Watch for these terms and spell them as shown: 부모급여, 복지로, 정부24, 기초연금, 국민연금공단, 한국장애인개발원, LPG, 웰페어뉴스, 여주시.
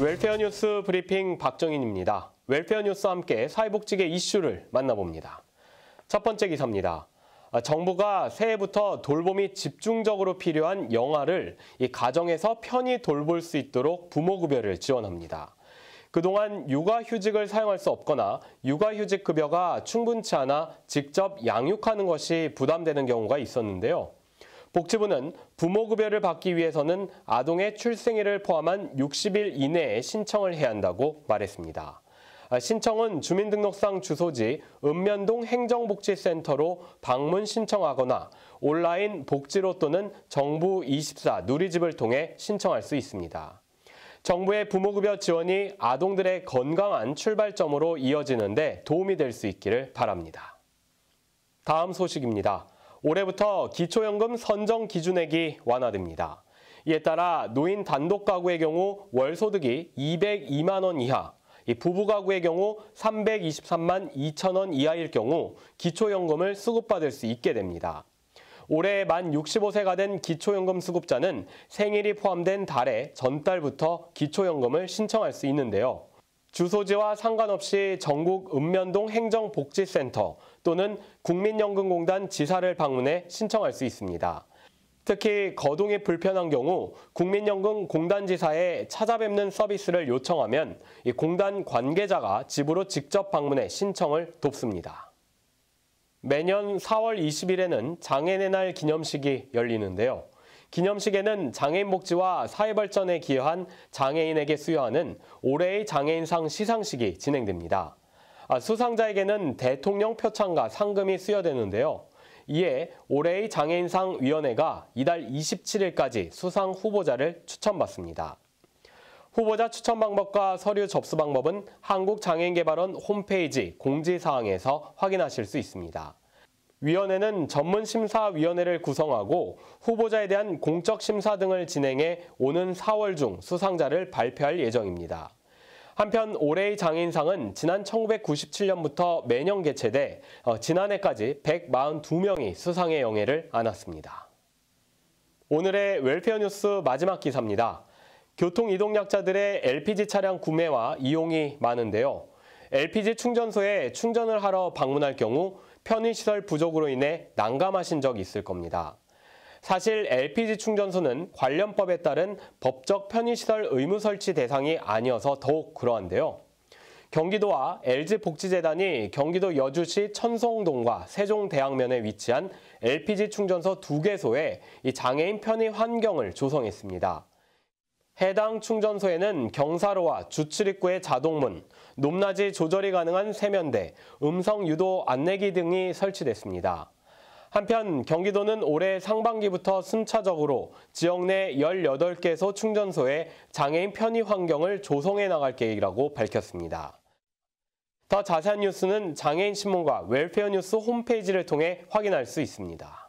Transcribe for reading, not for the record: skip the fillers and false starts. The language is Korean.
웰페어뉴스 브리핑 박정인입니다. 웰페어뉴스와 함께 사회복지계 이슈를 만나봅니다. 첫 번째 기사입니다. 정부가 새해부터 돌봄이 집중적으로 필요한 영아를 가정에서 편히 돌볼 수 있도록 부모급여를 지원합니다. 그동안 육아휴직을 사용할 수 없거나 육아휴직 급여가 충분치 않아 직접 양육하는 것이 부담되는 경우가 있었는데요. 복지부는 부모급여를 받기 위해서는 아동의 출생일을 포함한 60일 이내에 신청을 해야 한다고 말했습니다. 신청은 주민등록상 주소지 읍면동 행정복지센터로 방문 신청하거나 온라인 복지로 또는 정부24 누리집을 통해 신청할 수 있습니다. 정부의 부모급여 지원이 아동들의 건강한 출발점으로 이어지는데 도움이 될 수 있기를 바랍니다. 다음 소식입니다. 올해부터 기초연금 선정 기준액이 완화됩니다. 이에 따라 노인 단독 가구의 경우 월소득이 202만 원 이하, 부부 가구의 경우 323만 2천 원 이하일 경우 기초연금을 수급받을 수 있게 됩니다. 올해 만 65세가 된 기초연금 수급자는 생일이 포함된 달의 전달부터 기초연금을 신청할 수 있는데요. 주소지와 상관없이 전국 읍면동 행정복지센터 또는 국민연금공단 지사를 방문해 신청할 수 있습니다. 특히 거동이 불편한 경우 국민연금공단 지사에 찾아뵙는 서비스를 요청하면 공단 관계자가 집으로 직접 방문해 신청을 돕습니다. 매년 4월 20일에는 장애인의 날 기념식이 열리는데요. 기념식에는 장애인 복지와 사회발전에 기여한 장애인에게 수여하는 올해의 장애인상 시상식이 진행됩니다. 수상자에게는 대통령 표창과 상금이 수여되는데요. 이에 올해의 장애인상 위원회가 이달 27일까지 수상 후보자를 추천받습니다. 후보자 추천 방법과 서류 접수 방법은 한국장애인개발원 홈페이지 공지사항에서 확인하실 수 있습니다. 위원회는 전문심사위원회를 구성하고 후보자에 대한 공적심사 등을 진행해 오는 4월 중 수상자를 발표할 예정입니다. 한편 올해의 장애인상은 지난 1997년부터 매년 개최돼 지난해까지 142명이 수상의 영예를 안았습니다. 오늘의 웰페어 뉴스 마지막 기사입니다. 교통이동약자들의 LPG 차량 구매와 이용이 많은데요. LPG 충전소에 충전을 하러 방문할 경우 편의시설 부족으로 인해 난감하신 적이 있을 겁니다. 사실 LPG 충전소는 관련법에 따른 법적 편의시설 의무 설치 대상이 아니어서 더욱 그러한데요. 경기도와 LG복지재단이 경기도 여주시 천송동과 세종대학면에 위치한 LPG 충전소 2개소에 장애인 편의 환경을 조성했습니다. 해당 충전소에는 경사로와 주출입구의 자동문, 높낮이 조절이 가능한 세면대, 음성 유도 안내기 등이 설치됐습니다. 한편 경기도는 올해 상반기부터 순차적으로 지역 내 18개소 충전소에 장애인 편의 환경을 조성해 나갈 계획이라고 밝혔습니다. 더 자세한 뉴스는 장애인신문과 웰페어 뉴스 홈페이지를 통해 확인할 수 있습니다.